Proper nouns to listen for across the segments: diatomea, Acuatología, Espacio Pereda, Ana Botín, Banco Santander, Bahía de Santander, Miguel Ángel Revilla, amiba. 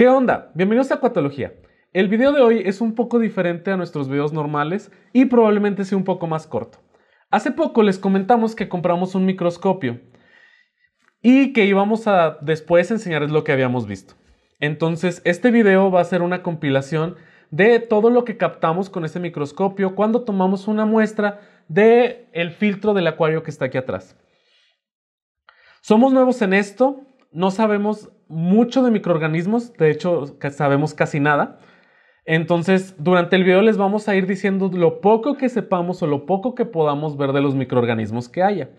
¿Qué onda? Bienvenidos a Acuatología. El video de hoy es un poco diferente a nuestros videos normales y probablemente sea un poco más corto. Hace poco les comentamos que compramos un microscopio y que íbamos a después enseñarles lo que habíamos visto. Entonces este video va a ser una compilación de todo lo que captamos con este microscopio cuando tomamos una muestra del filtro del acuario que está aquí atrás. Somos nuevos en esto, no sabemos mucho de microorganismos, de hecho sabemos casi nada. Entonces durante el video les vamos a ir diciendo lo poco que sepamos o lo poco que podamos ver de los microorganismos que haya.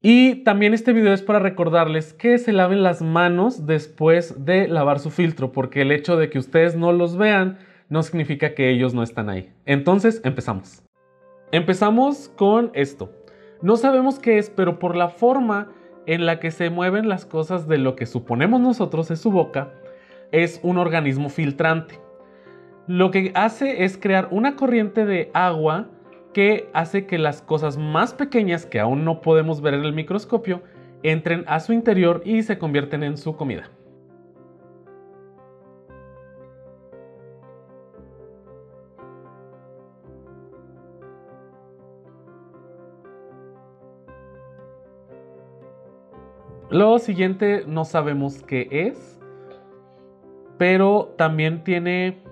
Y también este video es para recordarles que se laven las manos después de lavar su filtro, porque el hecho de que ustedes no los vean no significa que ellos no están ahí. Entonces empezamos. Empezamos con esto. No sabemos qué es, pero por la forma en la que se mueven las cosas de lo que suponemos nosotros es su boca, es un organismo filtrante. Lo que hace es crear una corriente de agua que hace que las cosas más pequeñas que aún no podemos ver en el microscopio entren a su interior y se convierten en su comida. Lo siguiente no sabemos qué es, pero también tiene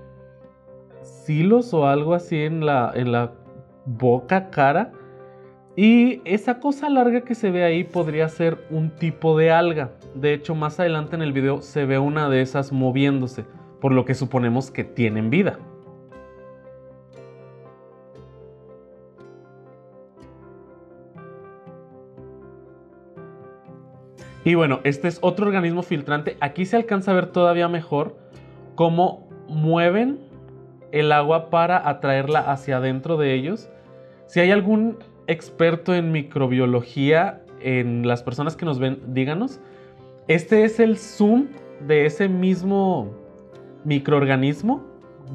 silos o algo así en la boca, cara. Y esa cosa larga que se ve ahí podría ser un tipo de alga. De hecho, más adelante en el video se ve una de esas moviéndose, por lo que suponemos que tienen vida. Y bueno, este es otro organismo filtrante. Aquí se alcanza a ver todavía mejor cómo mueven el agua para atraerla hacia adentro de ellos. Si hay algún experto en microbiología, en las personas que nos ven, díganos. Este es el zoom de ese mismo microorganismo,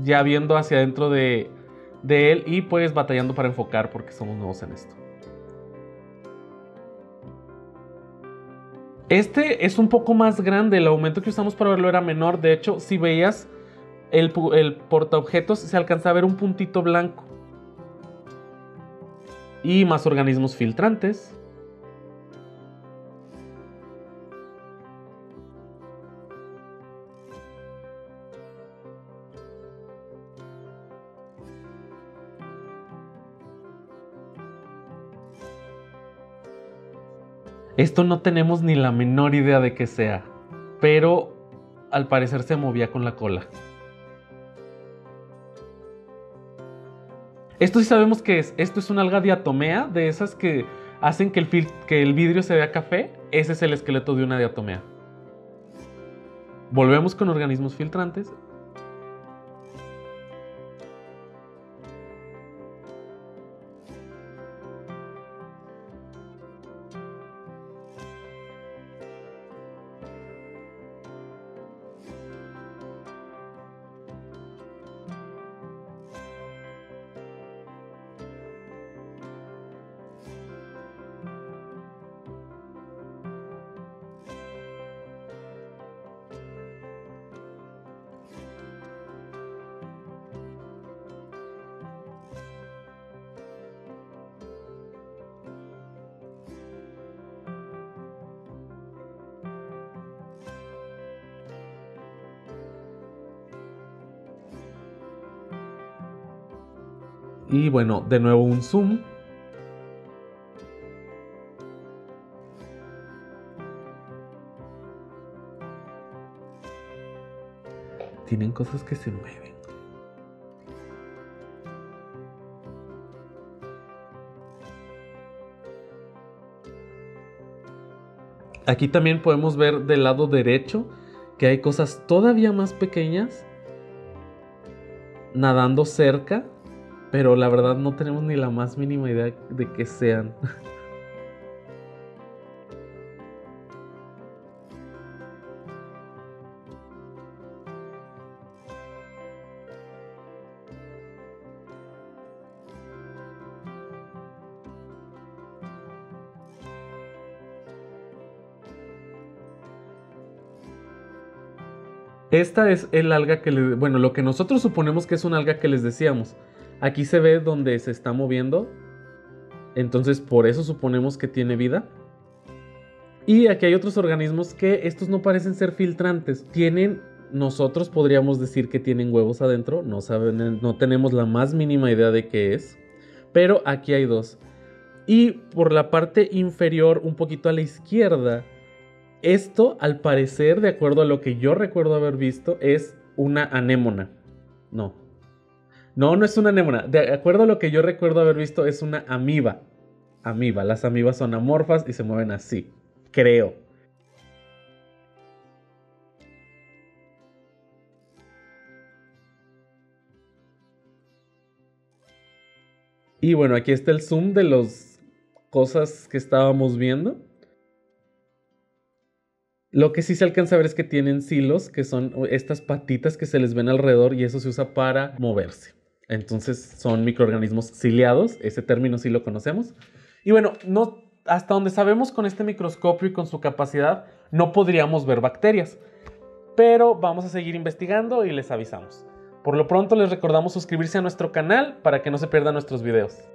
ya viendo hacia adentro de él y pues batallando para enfocar porque somos nuevos en esto. Este es un poco más grande, el aumento que usamos para verlo era menor. De hecho, si veías el portaobjetos, se alcanza a ver un puntito blanco. Y más organismos filtrantes. Esto no tenemos ni la menor idea de qué sea, pero al parecer se movía con la cola. Esto sí sabemos qué es. Esto es una alga diatomea, de esas que hacen que el vidrio se vea café. Ese es el esqueleto de una diatomea. Volvemos con organismos filtrantes. Y bueno, de nuevo un zoom. Tienen cosas que se mueven. Aquí también podemos ver del lado derecho que hay cosas todavía más pequeñas nadando cerca. Pero la verdad no tenemos ni la más mínima idea de qué sean. Esta es el alga que, bueno, lo que nosotros suponemos que es un alga que les decíamos. Aquí se ve donde se está moviendo. Entonces, por eso suponemos que tiene vida. Y aquí hay otros organismos que estos no parecen ser filtrantes. Tienen, nosotros podríamos decir que tienen huevos adentro. No saben, no tenemos la más mínima idea de qué es. Pero aquí hay dos. Y por la parte inferior, un poquito a la izquierda, esto, al parecer, de acuerdo a lo que yo recuerdo haber visto, es una anémona. No es una anémona. De acuerdo a lo que yo recuerdo haber visto, es una amiba. Amiba. Las amibas son amorfas y se mueven así. Creo. Y bueno, aquí está el zoom de las cosas que estábamos viendo. Lo que sí se alcanza a ver es que tienen silos, que son estas patitas que se les ven alrededor, y eso se usa para moverse. Entonces son microorganismos ciliados, ese término sí lo conocemos. Y bueno, hasta donde sabemos con este microscopio y con su capacidad, no podríamos ver bacterias. Pero vamos a seguir investigando y les avisamos. Por lo pronto les recordamos suscribirse a nuestro canal para que no se pierdan nuestros videos.